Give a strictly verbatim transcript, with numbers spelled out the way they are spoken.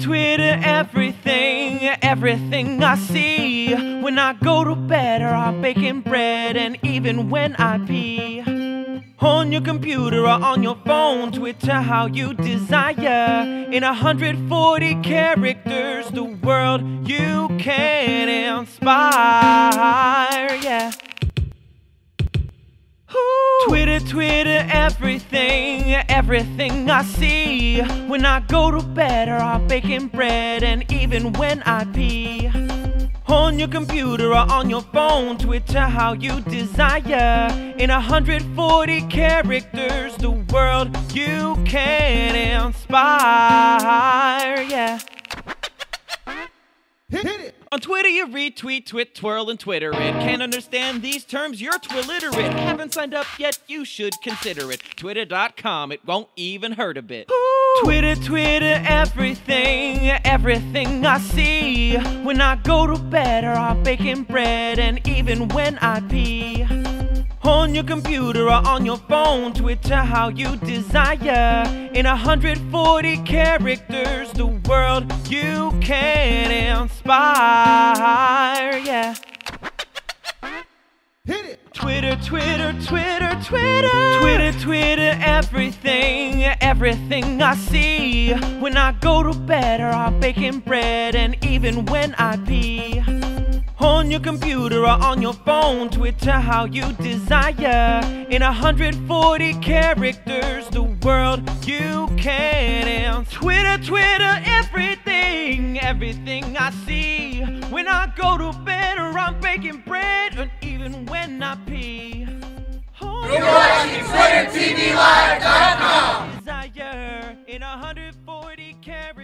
Twitter everything, everything I see. When I go to bed, or I'm baking bread, and even when I pee. On your computer or on your phone, Twitter how you desire. In one hundred forty characters, the world you can inspire, yeah. Twitter, Twitter, everything, everything I see. When I go to bed, or I'm baking bread, and even when I pee. On your computer or on your phone, Twitter how you desire. In one hundred forty characters, the world you can inspire, yeah. Hit it. On Twitter you retweet, twit, twirl, and Twitter it. Can't understand these terms, you're twilliterate. Haven't signed up yet, you should consider it. Twitter dot com, it won't even hurt a bit. Ooh. Twitter, Twitter, everything, everything I see. When I go to bed, or I'm baking bread, and even when I pee. On your computer or on your phone, Twitter how you desire. In one hundred forty characters, the world you can inspire, yeah. Hit it. Twitter, Twitter, Twitter, Twitter. Twitter, Twitter, everything, everything I see. When I go to bed, or I'm baking bread, and even when I pee. On your computer or on your phone, Twitter how you desire. In one hundred forty characters, the world you can. Twitter, Twitter, everything, everything I see. When I go to bed, or I'm baking bread, and even when I pee. Oh, you're watching Twitter T V Live dot com. Desire in one hundred forty characters.